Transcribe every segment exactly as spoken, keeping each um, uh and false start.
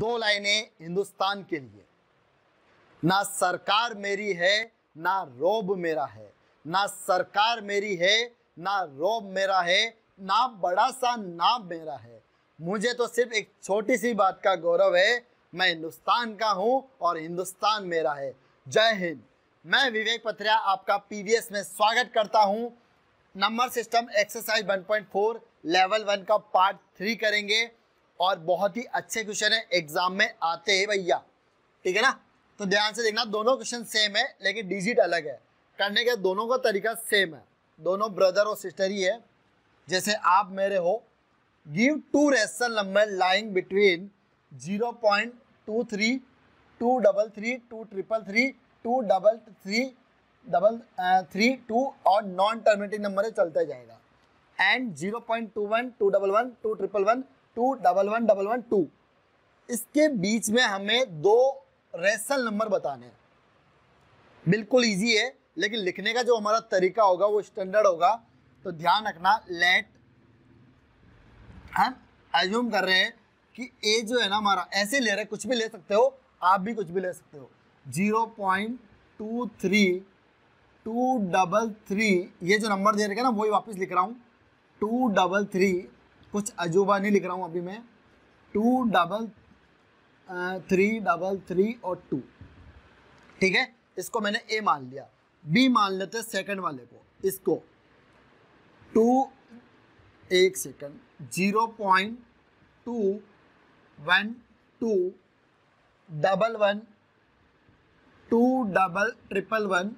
दो लाइनें हिंदुस्तान के लिए। ना सरकार मेरी है ना रौब मेरा है, ना सरकार मेरी है ना रौब मेरा है, ना बड़ा सा नाम मेरा है। मुझे तो सिर्फ एक छोटी सी बात का गौरव है, मैं हिंदुस्तान का हूँ और हिंदुस्तान मेरा है। जय हिंद। मैं विवेक पथरिया आपका पीवीएस में स्वागत करता हूँ। Number system exercise one point four level one का पार्ट थ्री करेंगे और बहुत ही अच्छे क्वेश्चन है, एग्जाम में आते हैं भैया, ठीक है ना। तो ध्यान से देखना, दोनों क्वेश्चन सेम है लेकिन डिजिट अलग है, करने के दोनों का तरीका सेम है, दोनों ब्रदर और सिस्टर ही है। जैसे आप मेरे हो, give two rational number lying between zero point two three, two double three, two triple three, two double three double three two और नॉन टर्मिनेटिंग नंबर चलता जाएगा, and zero point two one, two double one, two triple one, two double one double one two. इसके बीच में हमें दो rational number बताने हैं। बिल्कुल इजी है लेकिन लिखने का जो हमारा तरीका होगा वो स्टैंडर्ड होगा, तो ध्यान रखना। लेट, हम एज्यूम कर रहे हैं कि ए जो है ना हमारा ऐसे ले रहे, कुछ भी ले सकते हो आप, भी कुछ भी ले सकते हो। Zero point two three, two double three, ये जो नंबर दे रखे हैं ना वही वापस लिख रहा हूँ, टू डबल थ्री, कुछ अजूबा नहीं लिख रहा हूँ अभी मैं, two double three double three और टू, ठीक है। इसको मैंने ए मान लिया, बी मान लेते सेकंड वाले को, इसको टू, एक second, zero point two one, two double one, two double triple one,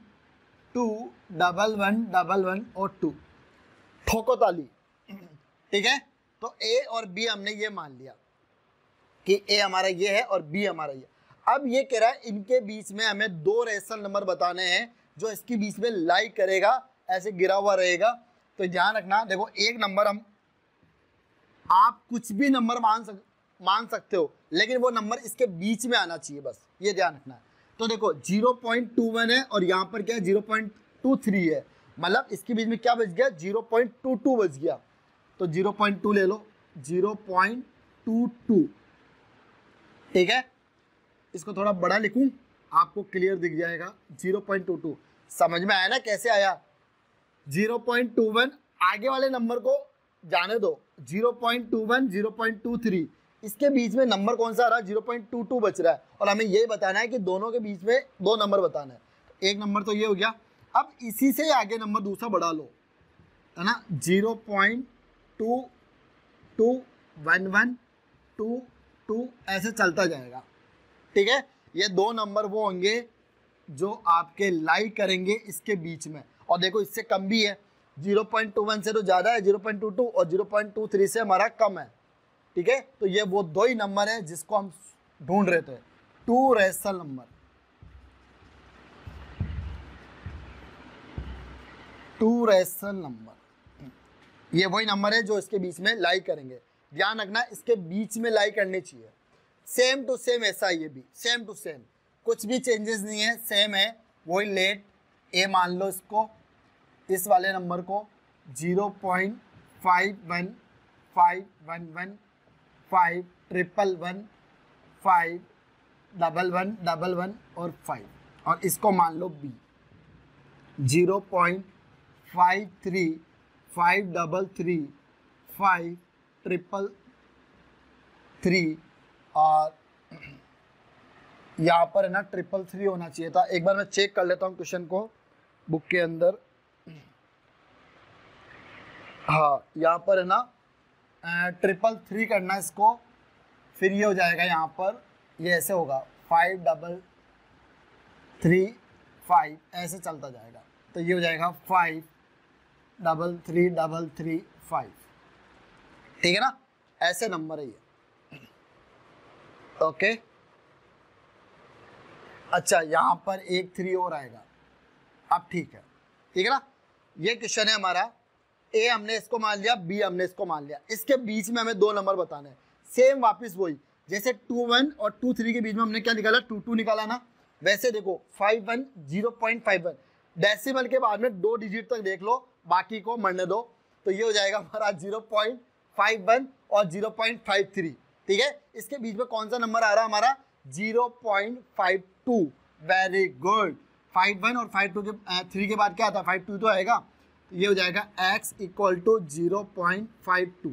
two double one double one और टू। ठोको ताली, ठीक है। तो ए और बी हमने ये मान लिया कि ए हमारा ये है और बी हमारा ये। अब ये कह रहा है इनके बीच में हमें दो रेशनल नंबर बताने हैं जो इसके बीच में लाई करेगा, ऐसे गिरा हुआ रहेगा। तो ध्यान रखना, देखो एक नंबर हम, आप कुछ भी नंबर मान सक मान सकते हो लेकिन वो नंबर इसके बीच में आना चाहिए, बस ये ध्यान रखना है। तो देखो जीरो पॉइंट टू वन है और यहाँ पर क्या है, जीरो पॉइंट टू थ्री है, मतलब इसके बीच में क्या बच गया, जीरो पॉइंट टू टू बच गया। तो जीरो पॉइंट टू ले लो, जीरो पॉइंट टू टू, ठीक है। इसको थोड़ा बड़ा लिखूं, आपको क्लियर दिख जाएगा। जीरो पॉइंट टू टू समझ में आया ना कैसे आया। जीरो पॉइंट टू वन आगे वाले नंबर को जाने दो, zero point two one, zero point two three, इसके बीच में नंबर कौन सा आ रहा है, जीरो पॉइंट टू टू बच रहा है और हमें यही बताना है कि दोनों के बीच में दो नंबर बताना है। एक नंबर तो ये हो गया, अब इसी से आगे नंबर दूसरा बढ़ा लो, है ना। Zero point two two one one, two two ऐसे चलता जाएगा, ठीक है। ये दो नंबर वो होंगे जो आपके लाई करेंगे इसके बीच में। और देखो इससे कम भी है, जीरो पॉइंट टू वन से तो ज़्यादा है जीरो पॉइंट टू टू और जीरो पॉइंट टू थ्री से हमारा कम है, ठीक है। तो ये वो दो ही नंबर है जिसको हम ढूंढ रहे थे, two rational number, two rational number. ये वही नंबर है जो इसके बीच में लाई करेंगे। ध्यान रखना इसके बीच में लाई करनी चाहिए, सेम टू सेम ऐसा है, ये भी सेम टू सेम, कुछ भी चेंजेस नहीं है, सेम है वही। लेट ए मान लो इसको, इस वाले नंबर को, zero point five one, five one one, five triple one, five double one double one और फाइव, और इसको मान लो B, zero point five three, five double three, five triple three, और यहाँ पर है ना ट्रिपल थ्री होना चाहिए था। एक बार मैं चेक कर लेता हूँ क्वेश्चन को बुक के अंदर, हाँ यहाँ पर है ना ट्रिपल थ्री करना इसको, फिर ये हो जाएगा, यहाँ पर ये ऐसे होगा, फाइव डबल थ्री फाइव, ऐसे चलता जाएगा। तो ये हो जाएगा five double three double three five, ठीक है ना, ऐसे नंबर है ये, ओके। अच्छा यहाँ पर एक थ्री और आएगा, अब ठीक है, ठीक है ना। ये क्वेश्चन है हमारा, ए हमने इसको मान लिया, बी हमने इसको मान लिया, इसके बीच में हमें दो नंबर बताने हैं, सेम वापस वही। जैसे टू वन और टू थ्री के बीच में हमने क्या निकाला, टू टू निकाला ना, वैसे देखो five one, zero point five one, decimal के बाद में दो डिजिट तक देख लो, बाकी को मरने दो। तो ये हो जाएगा हमारा जीरो पॉइंट फाइव वन और जीरो पॉइंट फाइव थ्री, ठीक है, इसके बीच में कौन सा नंबर आ रहा है हमारा zero point five two. Very good. Five one और फाइव टू के थ्री के बाद क्या आता है, फाइव टू तो आएगा, ये हो जाएगा X equal to zero point five two.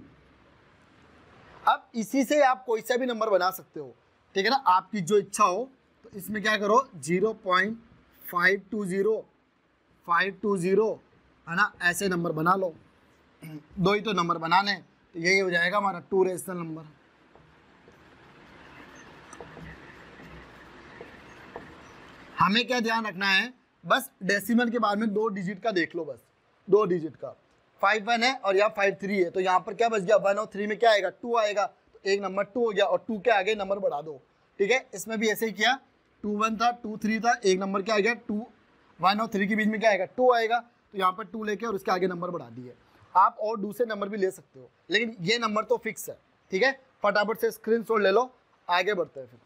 अब इसी से आप कोई सा भी नंबर बना सकते हो, ठीक है ना, आपकी जो इच्छा हो। तो इसमें क्या करो zero point five two zero five two zero, है ना, ऐसे नंबर बना लो, दो ही तो नंबर बनाने, तो यही हो जाएगा हमारा टू रेशनल नंबर। हमें क्या ध्यान रखना है, बस डेसिमल के बाद में दो डिजिट का देख लो, बस दो डिजिट का। फाइव वन है और यहाँ फाइव थ्री है, तो यहाँ पर क्या बच गया, वन और थ्री में क्या आएगा, टू आएगा, तो एक नंबर टू हो गया और टू के आगे नंबर बढ़ा दो। ठीक है, इसमें भी ऐसे ही किया, टू वन था, टू थ्री था, एक नंबर क्या आएगा, टू वन और थ्री के बीच में क्या आएगा, टू आएगा, तो यहाँ पर टू लेके और उसके आगे नंबर बढ़ा दिए। आप और दूसरे नंबर भी ले सकते हो, लेकिन ये नंबर तो फिक्स है। ठीक है, फटाफट से स्क्रीनशॉट ले लो, आगे बढ़ते हैं फिर।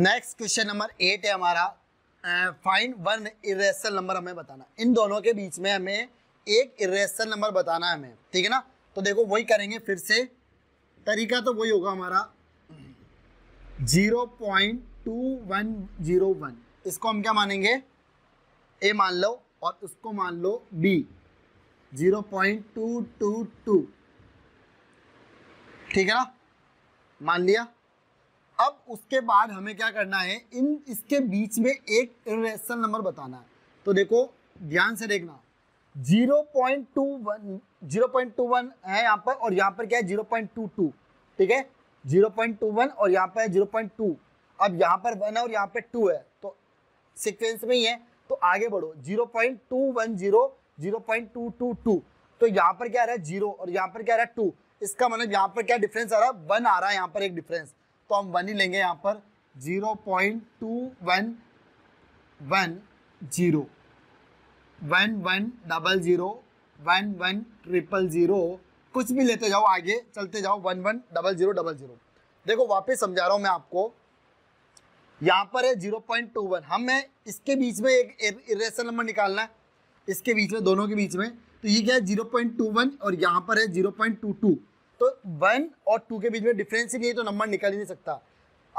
नेक्स्ट क्वेश्चन नंबर एट है हमारा, फाइंड वन इरेशनल नंबर हमें बताना। इन दोनों के बीच में हमें एक इरेशनल नंबर बताना है हमें, ठीक है ना। तो देखो वही करेंगे फिर से, तरीका तो वही होगा हमारा zero point two one zero one, इसको हम क्या मानेंगे, ए मान लो, और उसको मान लो B, zero point two two two, ठीक है ना, मान लिया। अब उसके बाद हमें क्या करना है, इन इसके बीच में एक इरेशनल नंबर बताना है। तो देखो ध्यान से देखना, जीरो पॉइंट टू वन है यहाँ पर, और यहाँ पर क्या है जीरो पॉइंट टू टू, ठीक है, जीरो पॉइंट टू वन और यहाँ पर जीरो पॉइंट टू। अब यहाँ पर वन है और यहाँ पर टू है, तो सीक्वेंस में ही है, तो आगे बढ़ो zero point two one zero zero point two two two, तो यहाँ पर क्या आ रहा है जीरो और यहाँ पर क्या आ रहा है टू, इसका मतलब यहाँ पर क्या डिफरेंस आ रहा है, वन आ रहा है यहाँ पर एक डिफरेंस, तो हम वन ही लेंगे यहाँ पर zero point two one one zero one one double zero one one triple zero, कुछ भी लेते जाओ, आगे चलते जाओ, one one double zero double zero. देखो वापस समझा रहा हूँ मैं आपको, यहाँ पर है जीरो पॉइंट टू वन, हमें इसके बीच में एक इरेशनल नंबर निकालना है, इसके बीच में, दोनों के बीच में। तो ये क्या है जीरो पॉइंट टू वन और यहाँ पर है जीरो पॉइंट टू टू, तो वन और टू के बीच में डिफरेंस ही नहीं है, तो नंबर निकल ही नहीं सकता।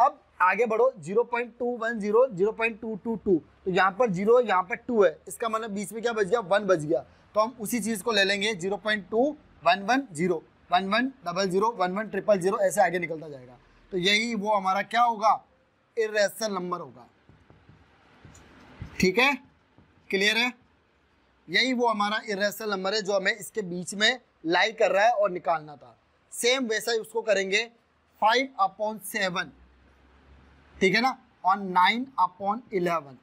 अब आगे बढ़ो zero point two one zero zero point two two two, तो यहाँ पर जीरो है यहाँ पर टू है, इसका मतलब बीच में क्या बच गया, वन बच गया, तो हम उसी चीज़ को ले लेंगे zero point two one one zero one one double zero one one triple zero, ऐसे आगे निकलता जाएगा। तो यही वो हमारा क्या होगा, इरेशनल नंबर होगा। ठीक है, क्लियर है, यही वो हमारा इरेशनल नंबर है जो हमें इसके बीच में लाई कर रहा है और निकालना था। सेम वैसा ही उसको करेंगे फाइव अपॉन सेवन, ठीक है ना, और नाइन अपॉन इलेवन।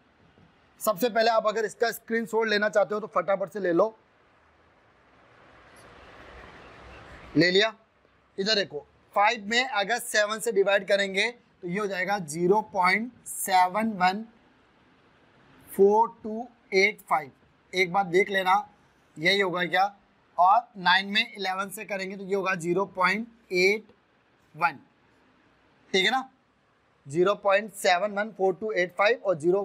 सबसे पहले आप अगर इसका स्क्रीनशॉट लेना चाहते हो तो फटाफट से ले लो। ले लिया। इधर देखो, फाइव में अगर सेवन से डिवाइड करेंगे तो ये हो जाएगा zero point seven one four two eight five, एक बार देख लेना यही होगा क्या। और नाइन में इलेवन से करेंगे तो ये होगा जीरो पॉइंट एट वन, ठीक है ना, zero point seven one four two eight five और जीरो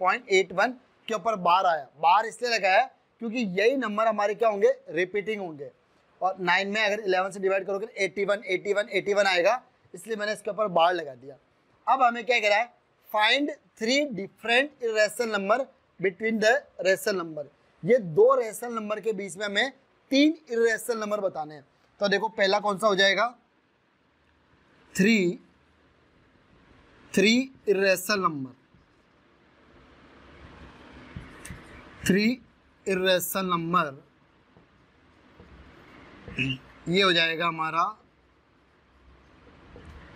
पॉइंट एट वन के ऊपर बार आया। बार इसलिए लगाया क्योंकि यही नंबर हमारे क्या होंगे, रिपीटिंग होंगे। और नाइन में अगर इलेवन से डिवाइड करोगे तो eighty one eighty one eighty one आएगा, इसलिए मैंने इसके ऊपर बार लगा दिया। अब हमें क्या कह रहा है, find three different irrational number between the rational number. ये दो रेशनल नंबर के बीच में हमें तीन इरेशनल नंबर बताने हैं। तो देखो पहला कौन सा हो जाएगा, three three irrational number, three irrational number ये हो जाएगा हमारा।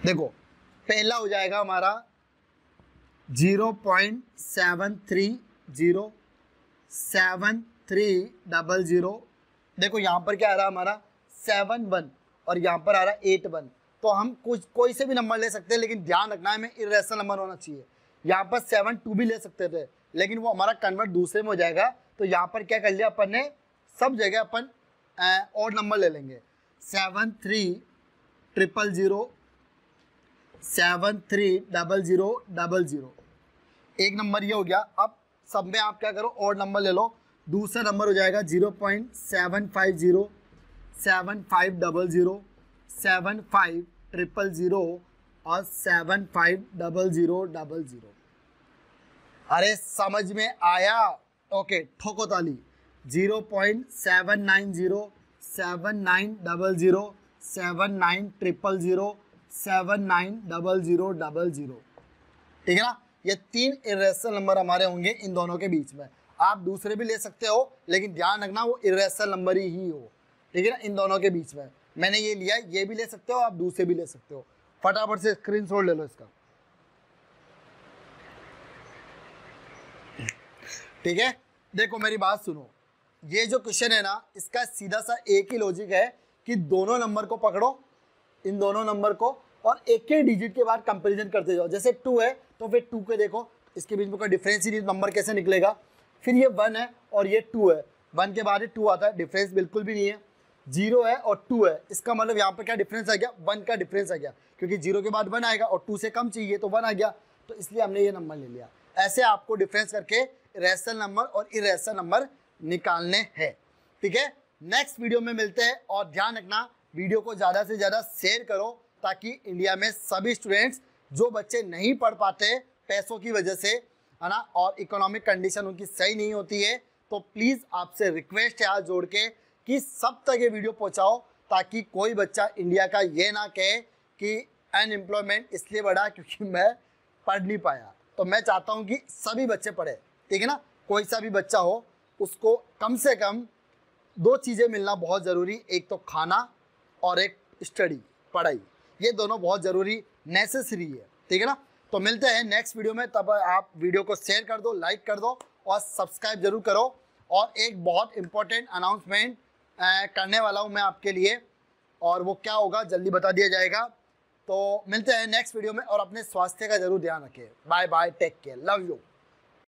देखो पहला हो जाएगा हमारा zero point seven three zero seven three double zero, देखो यहाँ पर क्या आ रहा है हमारा सेवन वन और यहाँ पर आ रहा है एट वन। तो हम कुछ कोई से भी नंबर ले सकते हैं, लेकिन ध्यान रखना है हमें इरेशनल नंबर होना चाहिए। यहाँ पर सेवन टू भी ले सकते थे, लेकिन वो हमारा कन्वर्ट दूसरे में हो जाएगा, तो यहाँ पर क्या कर लिया अपन ने, सब जगह अपन और नंबर ले लेंगे, seven three triple zero seven three double zero double zero, एक नंबर ये हो गया। अब सब में आप क्या करो, और नंबर ले लो। दूसरा नंबर हो जाएगा zero point seven five zero seven five double zero seven five triple zero और seven five double zero double zero. अरे समझ में आया? ओके ठोको ताली। Zero point seven nine zero seven nine double zero seven nine triple zero seven nine double zero double zero. ठीक है ना, ये तीन इरेशनल नंबर हमारे होंगे इन दोनों के बीच में। आप दूसरे भी ले सकते हो लेकिन ध्यान रखना वो इरेशनल नंबर ही हो। ठीक है ना, इन दोनों के बीच में मैंने ये लिया, ये भी ले सकते हो आप, दूसरे भी ले सकते हो। फटाफट से स्क्रीनशॉट ले लो इसका। ठीक है, देखो मेरी बात सुनो, ये जो क्वेश्चन है ना इसका सीधा सा एक ही लॉजिक है कि दोनों नंबर को पकड़ो, इन दोनों नंबर को, और एक ही डिजिट के बाद कंपैरिजन करते जाओ। जैसे टू है तो फिर टू के देखो इसके बीच में कोई डिफरेंस ही नहीं, नंबर कैसे निकलेगा। फिर ये वन है और ये टू है, वन के बाद टू आता है, डिफरेंस बिल्कुल भी नहीं है। जीरो है और टू है, इसका मतलब यहाँ पर क्या डिफरेंस आ गया? वन का डिफरेंस आ गया, क्योंकि जीरो के बाद वन आएगा और टू से कम चाहिए तो वन आ गया, तो इसलिए हमने ये नंबर ले लिया। ऐसे आपको डिफरेंस करके रेशनल नंबर और इरेशनल नंबर निकालने हैं। ठीक है, नेक्स्ट वीडियो में मिलते हैं। और ध्यान रखना वीडियो को ज़्यादा से ज़्यादा शेयर करो ताकि इंडिया में सभी स्टूडेंट्स, जो बच्चे नहीं पढ़ पाते पैसों की वजह से, है ना, और इकोनॉमिक कंडीशन उनकी सही नहीं होती है, तो प्लीज़ आपसे रिक्वेस्ट है हाथ जोड़ के कि सब तक ये वीडियो पहुंचाओ ताकि कोई बच्चा इंडिया का ये ना कहे कि अनएम्प्लॉयमेंट इसलिए बढ़ा क्योंकि मैं पढ़ नहीं पाया। तो मैं चाहता हूँ कि सभी बच्चे पढ़े। ठीक है ना, कोई सा भी बच्चा हो उसको कम से कम दो चीज़ें मिलना बहुत ज़रूरी, एक तो खाना और एक स्टडी, पढ़ाई। ये दोनों बहुत ज़रूरी, नेसेसरी है। ठीक है ना, तो मिलते हैं नेक्स्ट वीडियो में। तब आप वीडियो को शेयर कर दो, लाइक कर दो और सब्सक्राइब जरूर करो। और एक बहुत इम्पोर्टेंट अनाउंसमेंट करने वाला हूँ मैं आपके लिए, और वो क्या होगा जल्दी बता दिया जाएगा। तो मिलते हैं नेक्स्ट वीडियो में, और अपने स्वास्थ्य का जरूर ध्यान रखें। Bye bye, take care, love you.